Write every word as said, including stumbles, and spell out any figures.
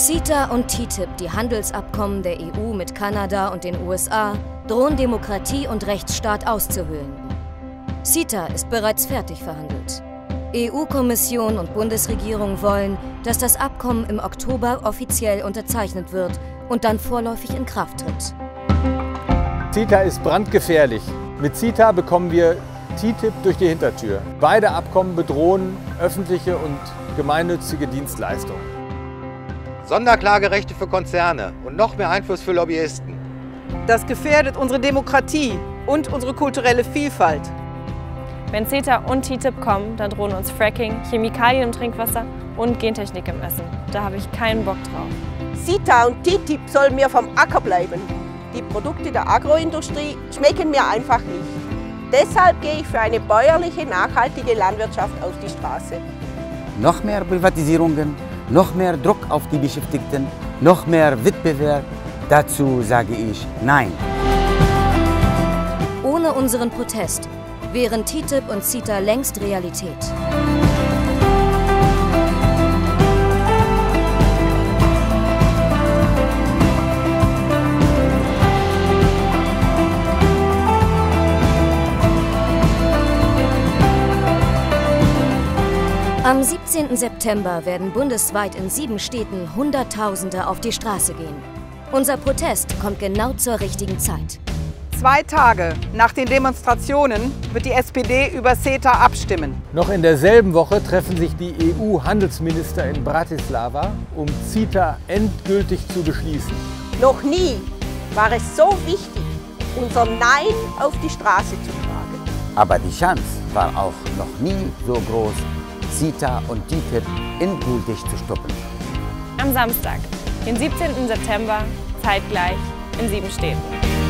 C E T A und T T I P, die Handelsabkommen der E U mit Kanada und den U S A, drohen Demokratie und Rechtsstaat auszuhöhlen. C E T A ist bereits fertig verhandelt. E U-Kommission und Bundesregierung wollen, dass das Abkommen im Oktober offiziell unterzeichnet wird und dann vorläufig in Kraft tritt. C E T A ist brandgefährlich. Mit C E T A bekommen wir T T I P durch die Hintertür. Beide Abkommen bedrohen öffentliche und gemeinnützige Dienstleistungen. Sonderklagerechte für Konzerne und noch mehr Einfluss für Lobbyisten. Das gefährdet unsere Demokratie und unsere kulturelle Vielfalt. Wenn C E T A und T T I P kommen, dann drohen uns Fracking, Chemikalien im Trinkwasser und Gentechnik im Essen. Da habe ich keinen Bock drauf. C E T A und T T I P sollen mir vom Acker bleiben. Die Produkte der Agroindustrie schmecken mir einfach nicht. Deshalb gehe ich für eine bäuerliche, nachhaltige Landwirtschaft auf die Straße. Noch mehr Privatisierungen, noch mehr Druck auf die Beschäftigten, noch mehr Wettbewerb. Dazu sage ich Nein. Ohne unseren Protest wären T T I P und C E T A längst Realität. Am siebzehnten September werden bundesweit in sieben Städten Hunderttausende auf die Straße gehen. Unser Protest kommt genau zur richtigen Zeit. Zwei Tage nach den Demonstrationen wird die S P D über C E T A abstimmen. Noch in derselben Woche treffen sich die E U-Handelsminister in Bratislava, um C E T A endgültig zu beschließen. Noch nie war es so wichtig, unser Nein auf die Straße zu tragen. Aber die Chance war auch noch nie so groß, C E T A und T T I P endgültig zu stoppen. Am Samstag, den siebzehnten September, zeitgleich in sieben Städten.